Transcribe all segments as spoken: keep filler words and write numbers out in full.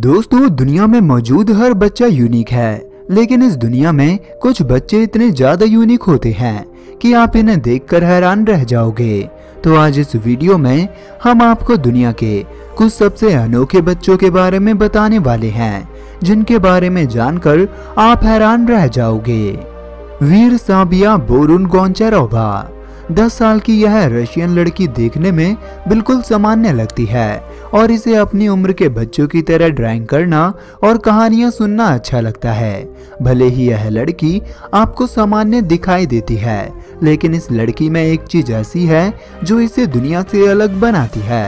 दोस्तों, दुनिया में मौजूद हर बच्चा यूनिक है, लेकिन इस दुनिया में कुछ बच्चे इतने ज्यादा यूनिक होते हैं कि आप इन्हें देखकर हैरान रह जाओगे। तो आज इस वीडियो में हम आपको दुनिया के कुछ सबसे अनोखे बच्चों के बारे में बताने वाले हैं, जिनके बारे में जानकर आप हैरान रह जाओगे। वीरा साबिया बोरुन गोंचारोवा, दस साल की यह रशियन लड़की देखने में बिल्कुल सामान्य लगती है और इसे अपनी उम्र के बच्चों की तरह ड्राइंग करना और कहानियां सुनना अच्छा लगता है। भले ही यह लड़की आपको सामान्य दिखाई देती है, लेकिन इस लड़की में एक चीज ऐसी है जो इसे दुनिया से अलग बनाती है।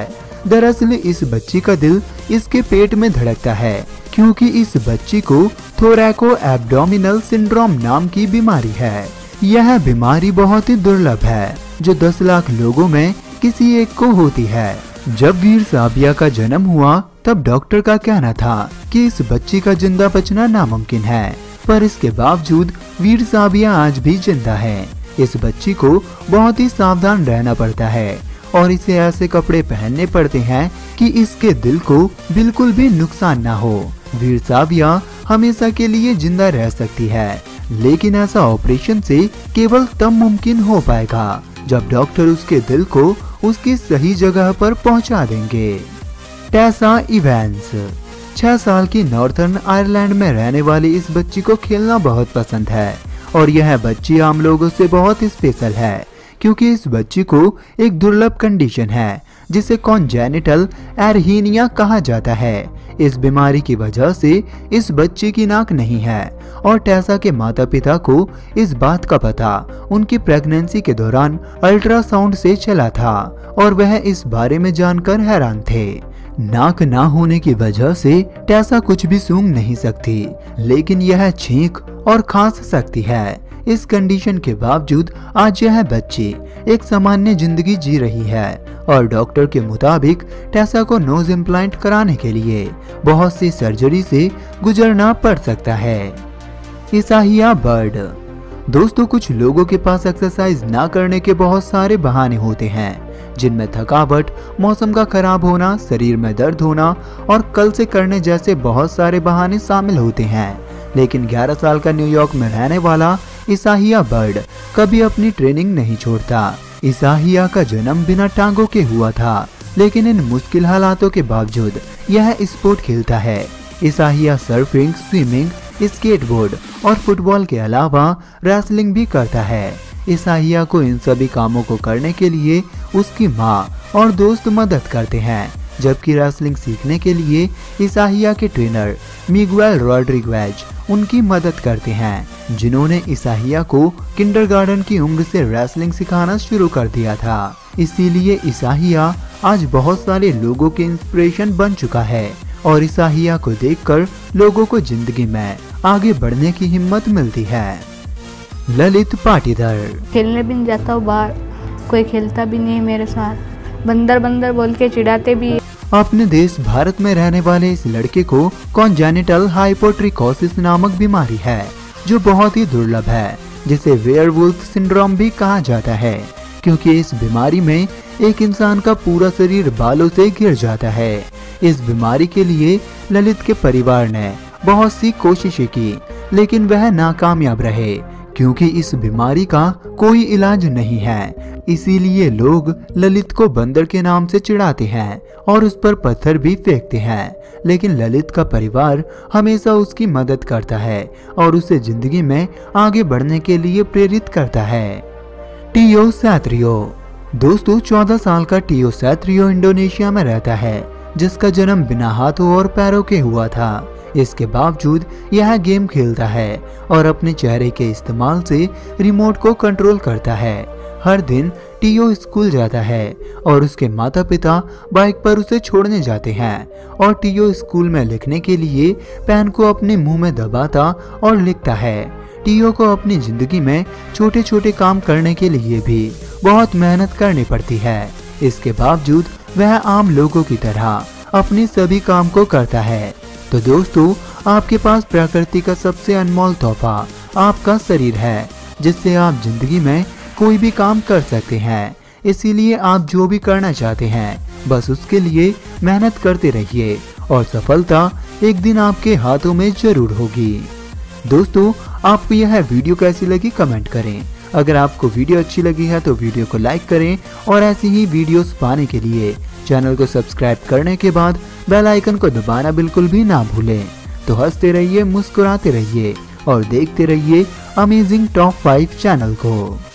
दरअसल इस बच्ची का दिल इसके पेट में धड़कता है, क्योंकि इस बच्ची को थोरैको एब्डोमिनल सिंड्रोम नाम की बीमारी है। यह बीमारी बहुत ही दुर्लभ है, जो दस लाख लोगों में किसी एक को होती है। जब वीरा साबिया का जन्म हुआ, तब डॉक्टर का कहना था कि इस बच्ची का जिंदा बचना नामुमकिन है, पर इसके बावजूद वीरा साबिया आज भी जिंदा है। इस बच्ची को बहुत ही सावधान रहना पड़ता है और इसे ऐसे कपड़े पहनने पड़ते हैं कि इसके दिल को बिल्कुल भी नुकसान ना हो। वीरा साबिया हमेशा के लिए जिंदा रह सकती है, लेकिन ऐसा ऑपरेशन से केवल तब मुमकिन हो पाएगा जब डॉक्टर उसके दिल को उसकी सही जगह पर पहुंचा देंगे। टेसा इवेंस, छह साल की नॉर्थर्न आयरलैंड में रहने वाली इस बच्ची को खेलना बहुत पसंद है और यह बच्ची आम लोगों से बहुत स्पेशल है, क्योंकि इस बच्ची को एक दुर्लभ कंडीशन है जिसे कॉन्जेनिटल अर्हीनिया कहा जाता है। इस बीमारी की वजह से इस बच्ची की नाक नहीं है और टेसा के माता पिता को इस बात का पता उनकी प्रेगनेंसी के दौरान अल्ट्रासाउंड से चला था और वह इस बारे में जानकर हैरान थे। नाक ना होने की वजह से टेसा कुछ भी सूंघ नहीं सकती, लेकिन यह छींक और खांस सकती है। इस कंडीशन के बावजूद आज यह बच्ची एक सामान्य जिंदगी जी रही है और डॉक्टर के मुताबिक टेसा को नोज इम्प्लांट कराने के लिए बहुत सी सर्जरी से गुजरना पड़ सकता है। ईसाहिया बर्ड, दोस्तों, कुछ लोगों के पास एक्सरसाइज ना करने के बहुत सारे बहाने होते हैं, जिनमें थकावट, मौसम का खराब होना, शरीर में दर्द होना और कल से करने जैसे बहुत सारे बहाने शामिल होते हैं। लेकिन ग्यारह साल का न्यूयॉर्क में रहने वाला ईसाहिया बर्ड कभी अपनी ट्रेनिंग नहीं छोड़ता। ईसाहिया का जन्म बिना टांगों के हुआ था, लेकिन इन मुश्किल हालातों के बावजूद यह स्पोर्ट खेलता है। ईसाहिया सर्फिंग, स्विमिंग, स्केटबोर्ड और फुटबॉल के अलावा रेसलिंग भी करता है। ईसाहिया को इन सभी कामों को करने के लिए उसकी माँ और दोस्त मदद करते हैं, जबकि रेसलिंग सीखने के लिए ईसाहिया के ट्रेनर मिगुएल रोड्रिगेज उनकी मदद करते हैं, जिन्होंने ईसाहिया को किंडरगार्टन की उम्र से रेसलिंग सिखाना शुरू कर दिया था। इसीलिए ईसाहिया आज बहुत सारे लोगों के इंस्पिरेशन बन चुका है और ईसाहिया को देखकर लोगों को जिंदगी में आगे बढ़ने की हिम्मत मिलती है। ललित पाटीदार, खेलने भी नहीं जाता हूँ बाहर, कोई खेलता भी नहीं मेरे साथ, बंदर बंदर बोल के चिढ़ाते भी। अपने देश भारत में रहने वाले इस लड़के को कॉन्जेनिटल हाइपोट्रिकोसिस नामक बीमारी है, जो बहुत ही दुर्लभ है, जिसे वेयरवुल्फ सिंड्रोम भी कहा जाता है, क्योंकि इस बीमारी में एक इंसान का पूरा शरीर बालों से घिर जाता है। इस बीमारी के लिए ललित के परिवार ने बहुत सी कोशिशें की, लेकिन वह नाकामयाब रहे, क्योंकि इस बीमारी का कोई इलाज नहीं है। इसीलिए लोग ललित को बंदर के नाम से चिढ़ाते हैं और उस पर पत्थर भी फेंकते हैं, लेकिन ललित का परिवार हमेशा उसकी मदद करता है और उसे जिंदगी में आगे बढ़ने के लिए प्रेरित करता है। टियो सैत्रियो, दोस्तों, चौदह साल का टियो सैत्रियो इंडोनेशिया में रहता है, जिसका जन्म बिना हाथों और पैरों के हुआ था। इसके बावजूद यह गेम खेलता है और अपने चेहरे के इस्तेमाल से रिमोट को कंट्रोल करता है। हर दिन टियो स्कूल जाता है और उसके माता पिता बाइक पर उसे छोड़ने जाते हैं और टियो स्कूल में लिखने के लिए पेन को अपने मुंह में दबाता और लिखता है। टियो को अपनी जिंदगी में छोटे छोटे काम करने के लिए भी बहुत मेहनत करनी पड़ती है। इसके बावजूद वह आम लोगों की तरह अपने सभी काम को करता है। तो दोस्तों, आपके पास प्रकृति का सबसे अनमोल तोहफा आपका शरीर है, जिससे आप जिंदगी में कोई भी काम कर सकते हैं। इसीलिए आप जो भी करना चाहते हैं, बस उसके लिए मेहनत करते रहिए और सफलता एक दिन आपके हाथों में जरूर होगी। दोस्तों, आपको यह वीडियो कैसी लगी कमेंट करें। अगर आपको वीडियो अच्छी लगी है तो वीडियो को लाइक करें और ऐसी ही वीडियोस पाने के लिए चैनल को सब्सक्राइब करने के बाद बेल आइकन को दबाना बिल्कुल भी ना भूलें। तो हंसते रहिए, मुस्कुराते रहिए और देखते रहिए अमेजिंग टॉप फाइव चैनल को।